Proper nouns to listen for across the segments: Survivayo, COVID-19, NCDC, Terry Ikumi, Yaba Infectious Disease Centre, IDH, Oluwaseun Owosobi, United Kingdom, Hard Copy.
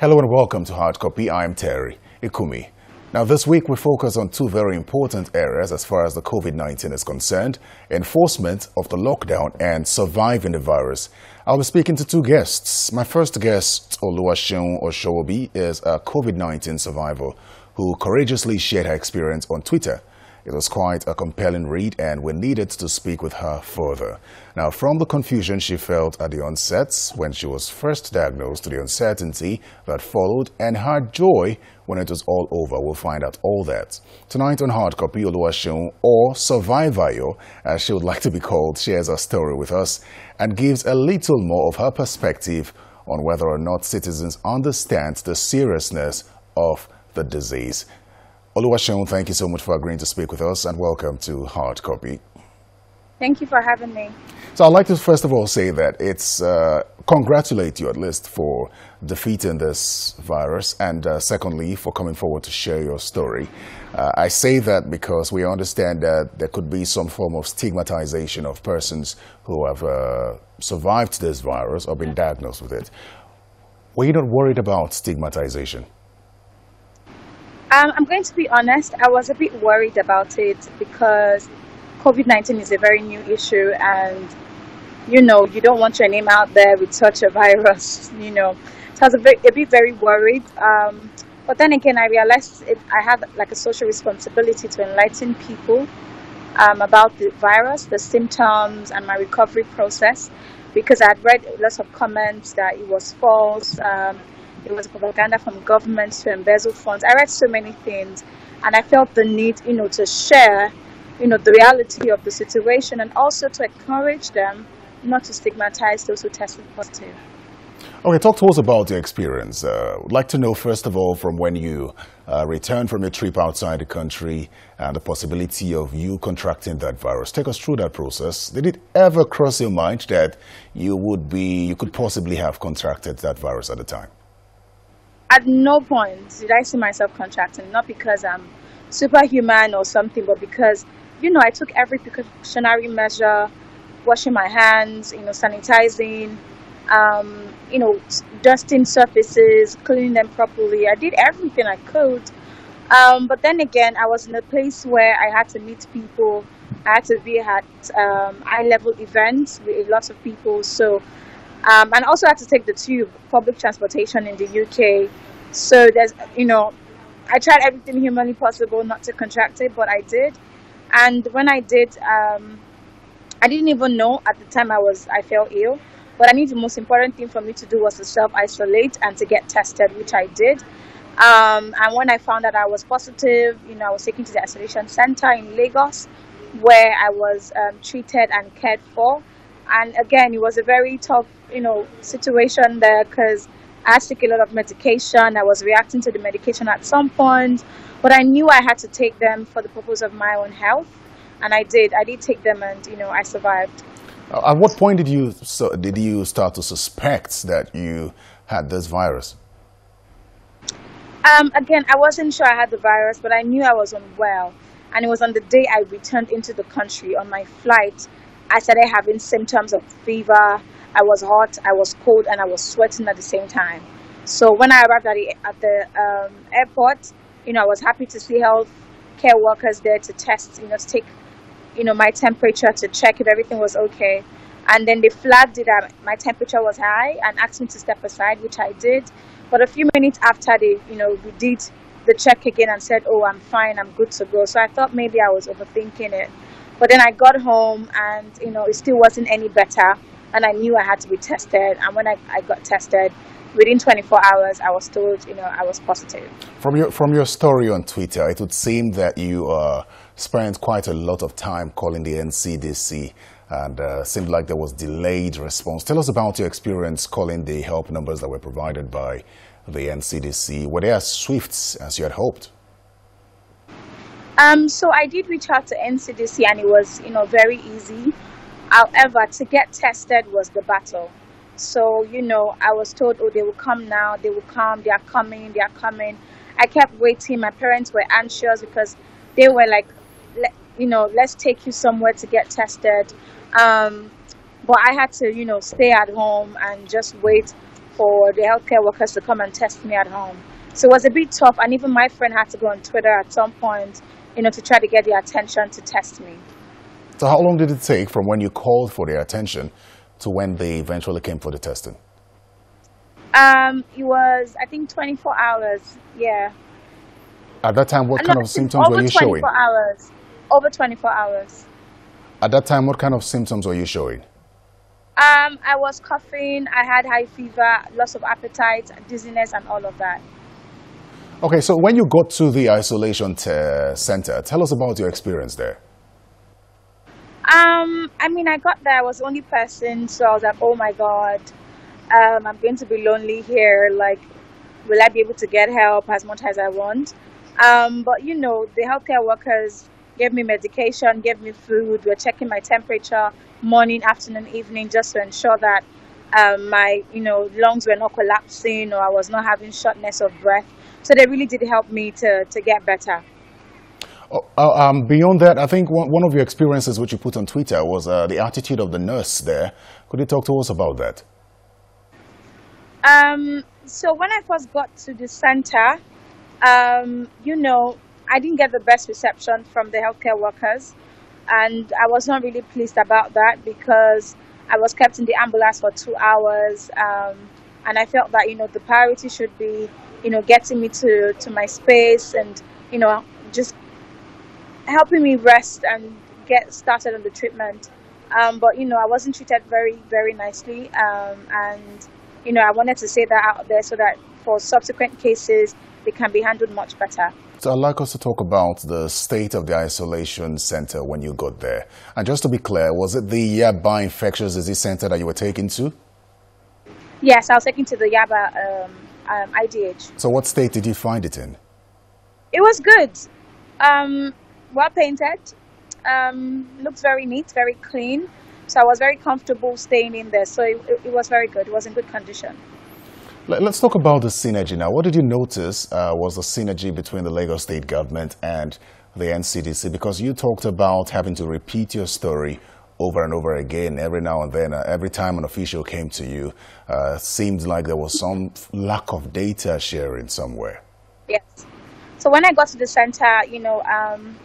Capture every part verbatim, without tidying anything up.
Hello and welcome to Hard Copy. I'm Terry Ikumi. Now this week we focus on two very important areas as far as the COVID nineteen is concerned: enforcement of the lockdown and surviving the virus. I'll be speaking to two guests. My first guest, Oluwaseun Owosobi, is a COVID nineteen survivor who courageously shared her experience on Twitter. It was quite a compelling read and we needed to speak with her further. Now, from the confusion she felt at the onset when she was first diagnosed to the uncertainty that followed and her joy when it was all over, we'll find out all that. Tonight on Hard Copy, Oluwaseun, or Survivayo, as she would like to be called, shares her story with us and gives a little more of her perspective on whether or not citizens understand the seriousness of the disease. Oluwaseun, thank you so much for agreeing to speak with us and welcome to Hard Copy. Thank you for having me. So I'd like to first of all say that it's uh, congratulate you at least for defeating this virus and uh, secondly for coming forward to share your story. Uh, I say that because we understand that there could be some form of stigmatization of persons who have uh, survived this virus or been diagnosed with it. Were you not worried about stigmatization? Um, I'm going to be honest, I was a bit worried about it because COVID nineteen is a very new issue and, you know, you don't want your name out there with such a virus, you know. So I was a bit, a bit very worried. Um, but then again, I realized it, I had like a social responsibility to enlighten people um, about the virus, the symptoms and my recovery process, because I had read lots of comments that it was false. Um, It was propaganda from governments to embezzle funds. I read so many things and I felt the need, you know, to share, you know, the reality of the situation and also to encourage them not to stigmatize those who tested positive. Okay, talk to us about your experience. Uh, I'd like to know, first of all, from when you uh, returned from your trip outside the country and the possibility of you contracting that virus. Take us through that process. Did it ever cross your mind that you would be, you could possibly have contracted that virus at the time? At no point did I see myself contracting, not because I'm superhuman or something, but because, you know, I took every precautionary measure, washing my hands, you know, sanitizing, um, you know, dusting surfaces, cleaning them properly. I did everything I could. Um, but then again, I was in a place where I had to meet people. I had to be at um, eye-level events with lots of people. So. Um, and also had to take the tube, public transportation in the U K. So there's, you know, I tried everything humanly possible not to contract it, but I did. And when I did, um, I didn't even know at the time I was, I felt ill. But I knew the most important thing for me to do was to self-isolate and to get tested, which I did. Um, and when I found out I was positive, you know, I was taken to the isolation center in Lagos, where I was um, treated and cared for. And again, it was a very tough, you know, situation there because I took a lot of medication. I was reacting to the medication at some point, but I knew I had to take them for the purpose of my own health. And I did. I did take them and, you know, I survived. At what point did you, so, did you start to suspect that you had this virus? Um, again, I wasn't sure I had the virus, but I knew I was unwell. And it was on the day I returned into the country on my flight. I started having symptoms of fever. I was hot, I was cold, and I was sweating at the same time. So when I arrived at the, at the um, airport, you know, I was happy to see health care workers there to test, you know, to take, you know, my temperature to check if everything was okay. And then they flagged it that my temperature was high and asked me to step aside, which I did. But a few minutes after they, you know, we did the check again and said, oh, I'm fine, I'm good to go. So I thought maybe I was overthinking it. But then I got home and, you know, it still wasn't any better. And I knew I had to be tested. And when I, I got tested, within twenty-four hours, I was told, you know, I was positive. From your, from your story on Twitter, it would seem that you uh, spent quite a lot of time calling the N C D C and it uh, seemed like there was delayed response. Tell us about your experience calling the help numbers that were provided by the N C D C. Were they as swift as you had hoped? Um, so I did reach out to N C D C and it was, you know, very easy. However, to get tested was the battle. So, you know, I was told, oh, they will come now, they will come, they are coming, they are coming. I kept waiting. My parents were anxious because they were like, you know, let's take you somewhere to get tested. Um, but I had to, you know, stay at home and just wait for the healthcare workers to come and test me at home. So it was a bit tough, and even my friend had to go on Twitter at some point, you know, to try to get their attention to test me. So how long did it take from when you called for their attention to when they eventually came for the testing? Um, it was, I think, twenty-four hours, yeah. At that time, what kind of symptoms were you showing? Over twenty-four hours. Over twenty-four hours. At that time, what kind of symptoms were you showing? Um, I was coughing, I had high fever, loss of appetite, dizziness, and all of that. Okay, so when you got to the isolation center, tell us about your experience there. Um, I mean, I got there, I was the only person, so I was like, oh my God, um, I'm going to be lonely here. Like, will I be able to get help as much as I want? Um, but, you know, the healthcare workers gave me medication, gave me food. We were checking my temperature morning, afternoon, evening, just to ensure that um, my, you know, lungs were not collapsing or I was not having shortness of breath. So they really did help me to, to get better. Uh, um, beyond that, I think one, one of your experiences which you put on Twitter was uh, the attitude of the nurse there. Could you talk to us about that? Um, so when I first got to the center, um, you know, I didn't get the best reception from the healthcare workers, and I was not really pleased about that because I was kept in the ambulance for two hours, um, and I felt that, you know, the priority should be, you know, getting me to, to my space and, you know, just helping me rest and get started on the treatment. Um, but, you know, I wasn't treated very, very nicely. Um, and, you know, I wanted to say that out there so that for subsequent cases, they can be handled much better. So I'd like us to talk about the state of the isolation center when you got there. And just to be clear, was it the Yaba Infectious Disease Centre that you were taken to? Yes, I was taken to the Yaba um, um, I D H. So what state did you find it in? It was good. Um, well painted, um, looked very neat, very clean, so I was very comfortable staying in there, so it, it was very good, it was in good condition. Let's talk about the synergy now. What did you notice uh, was the synergy between the Lagos State government and the N C D C? Because you talked about having to repeat your story over and over again every now and then. Uh, every time an official came to you, uh, it seemed like there was some lack of data sharing somewhere. Yes. So when I got to the center, you know, um,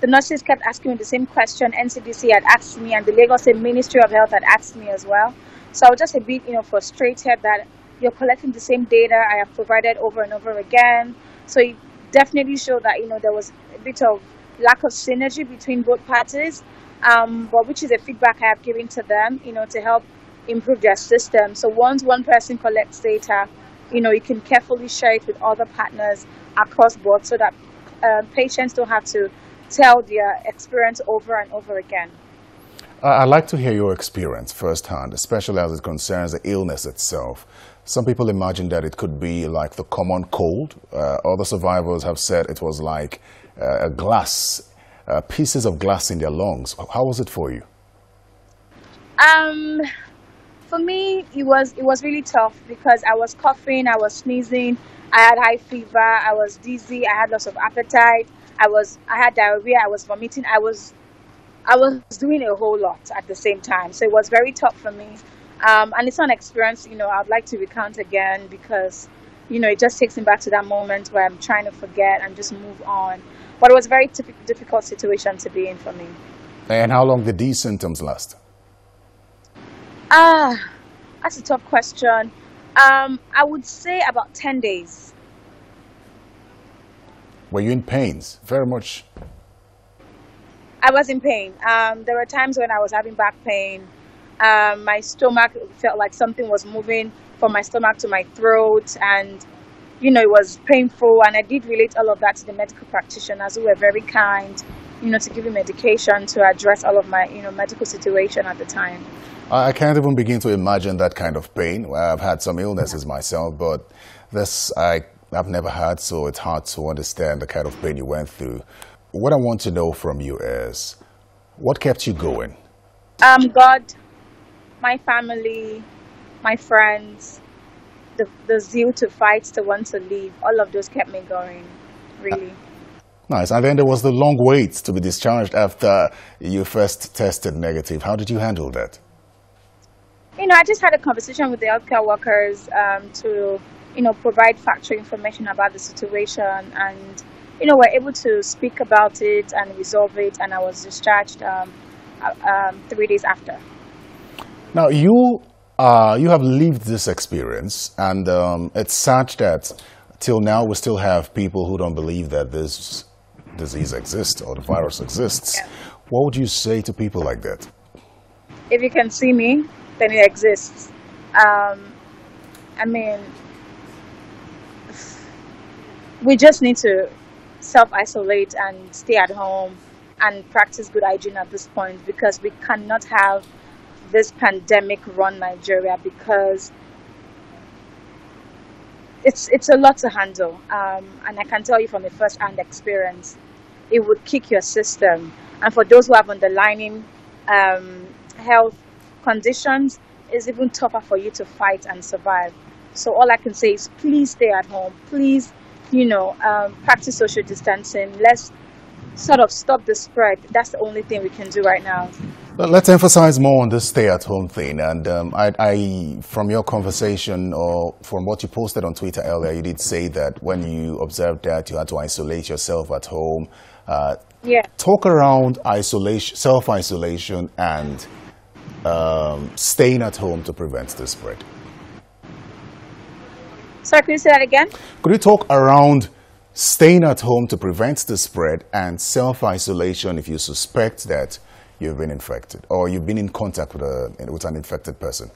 the nurses kept asking me the same question. N C D C had asked me, and the Lagos State Ministry of Health had asked me as well. So I was just a bit, you know, frustrated that you're collecting the same data I have provided over and over again. So it definitely showed that, you know, there was a bit of lack of synergy between both parties, um, but which is a feedback I have given to them, you know, to help improve their system. So once one person collects data, you know, you can carefully share it with other partners across board so that uh, patients don't have to tell their experience over and over again. Uh, I'd like to hear your experience firsthand, especially as it concerns the illness itself. Some people imagine that it could be like the common cold. Uh, other survivors have said it was like uh, a glass, uh, pieces of glass in their lungs. How was it for you? Um, for me, it was, it was really tough because I was coughing, I was sneezing, I had high fever, I was dizzy, I had loss of appetite, I was, I had diarrhea, I was vomiting, I was, I was doing a whole lot at the same time. So it was very tough for me. Um, and it's an experience, you know, I'd like to recount again because, you know, it just takes me back to that moment where I'm trying to forget and just move on. But it was a very difficult situation to be in for me. And how long did these symptoms last? Ah, uh, that's a tough question. Um, I would say about ten days. Were you in pains? Very much. I was in pain. Um, there were times when I was having back pain. Um, my stomach felt like something was moving from my stomach to my throat, and you know, it was painful, and I did relate all of that to the medical practitioners who were very kind, you know, to give me medication to address all of my, you know, medical situation at the time. I can't even begin to imagine that kind of pain. I've had some illnesses myself, but this I, I've never had, so it's hard to understand the kind of pain you went through. What I want to know from you is, what kept you going? Um, God. My family, my friends, the, the zeal to fight, to want to leave, all of those kept me going, really. Nice. And then there was the long wait to be discharged after you first tested negative. How did you handle that? you know, I just had a conversation with the healthcare workers um, to, you know, provide factual information about the situation, and, you know, we're able to speak about it and resolve it, and I was discharged um, um, three days after. Now, you, uh, you have lived this experience, and um, it's such that till now we still have people who don't believe that this disease exists or the virus exists. Yeah. What would you say to people like that? If you can see me, then it exists. Um, I mean, we just need to self-isolate and stay at home and practice good hygiene at this point, because we cannot have this pandemic run Nigeria, because it's, it's a lot to handle. Um, and I can tell you from a first-hand experience, it would kick your system. And for those who have underlying um, health conditions, it's even tougher for you to fight and survive. So all I can say is please stay at home. Please, you know, um, practice social distancing. Let's sort of stop the spread. That's the only thing we can do right now. Let's emphasize more on this stay-at-home thing. And um, I, I, from your conversation or from what you posted on Twitter earlier, you did say that when you observed that you had to isolate yourself at home. Uh, yeah. Talk around isolation, self-isolation, and um, staying at home to prevent the spread. Sorry, could you say that again? Could you talk around staying at home to prevent the spread and self-isolation if you suspect that you've been infected or you've been in contact with, a, with an infected person?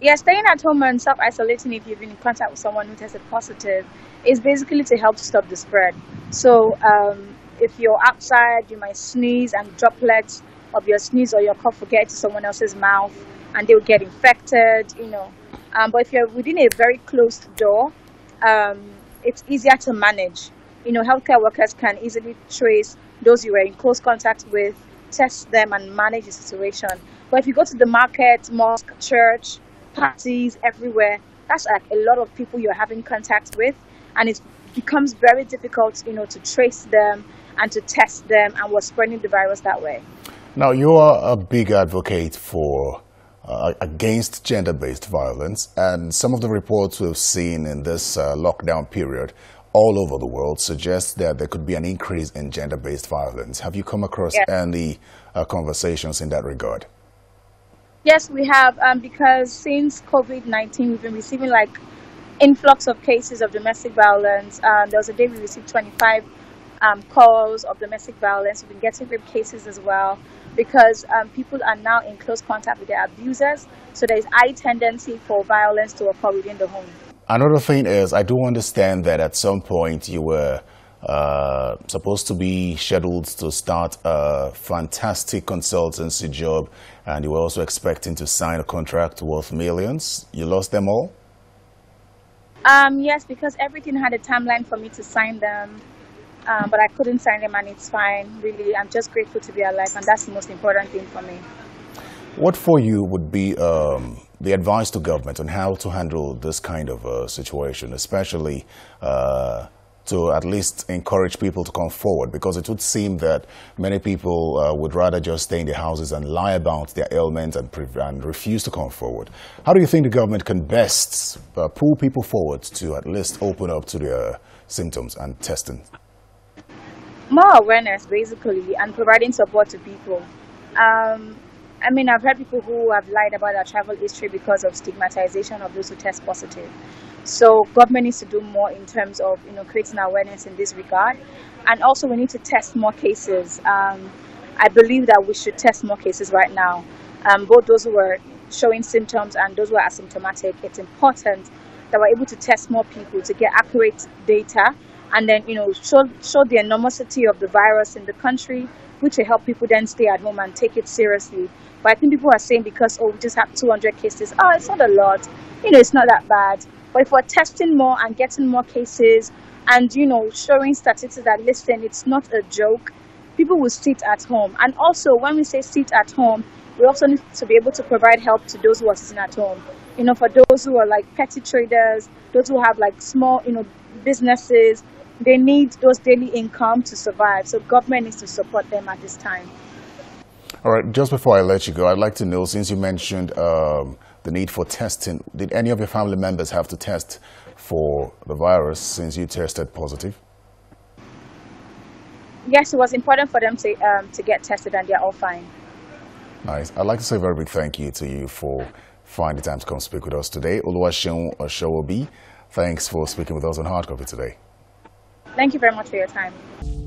Yeah, staying at home and self-isolating if you've been in contact with someone who tested positive is basically to help stop the spread. So um, if you're outside, you might sneeze and droplets of your sneeze or your cough will get to someone else's mouth and they'll get infected, you know. Um, but if you're within a very closed door, um, it's easier to manage. You know, healthcare workers can easily trace those you were in close contact with, test them and manage the situation. But if you go to the market, mosque, church, parties, everywhere, that's like a lot of people you're having contact with, and it becomes very difficult, you know, to trace them and to test them, and we're spreading the virus that way. Now, you are a big advocate for uh, against gender-based violence, and some of the reports we've seen in this uh, lockdown period all over the world suggests that there could be an increase in gender-based violence. Have you come across yes. any uh, conversations in that regard? Yes, we have, um, because since COVID nineteen, we've been receiving like influx of cases of domestic violence. Um, there was a day we received twenty-five um, calls of domestic violence. We've been getting rape cases as well, because um, people are now in close contact with their abusers. So there is a high tendency for violence to occur within the home. Another thing is, I do understand that at some point you were uh, supposed to be scheduled to start a fantastic consultancy job, and you were also expecting to sign a contract worth millions. You lost them all? Um, yes, because everything had a timeline for me to sign them, um, but I couldn't sign them, and it's fine, really. I'm just grateful to be alive, and that's the most important thing for me. What for you would be um, the advice to government on how to handle this kind of uh, situation, especially uh, to at least encourage people to come forward? Because it would seem that many people uh, would rather just stay in their houses and lie about their ailments and, and refuse to come forward. How do you think the government can best uh, pull people forward to at least open up to their symptoms and testing? More awareness, basically, and providing support to people. Um, I mean, I've heard people who have lied about their travel history because of stigmatization of those who test positive. So government needs to do more in terms of, you know, creating awareness in this regard. And also we need to test more cases. Um, I believe that we should test more cases right now. Um, both those who are showing symptoms and those who are asymptomatic, it's important that we're able to test more people to get accurate data and then, you know, show, show the enormity of the virus in the country, which will help people then stay at home and take it seriously. But I think people are saying because, oh, we just have two hundred cases, oh, it's not a lot, you know, it's not that bad. But if we're testing more and getting more cases and, you know, showing statistics that, listen, it's not a joke, people will sit at home. And also, when we say sit at home, we also need to be able to provide help to those who are sitting at home. You know, for those who are like petty traders, those who have like small, you know, businesses, they need those daily income to survive. So government needs to support them at this time. All right, just before I let you go, I'd like to know, since you mentioned um, the need for testing, did any of your family members have to test for the virus since you tested positive? Yes, it was important for them to, um, to get tested, and they're all fine. Nice. I'd like to say a very big thank you to you for finding the time to come speak with us today. Oluwaseun Owosobi, thanks for speaking with us on Hard Copy today. Thank you very much for your time.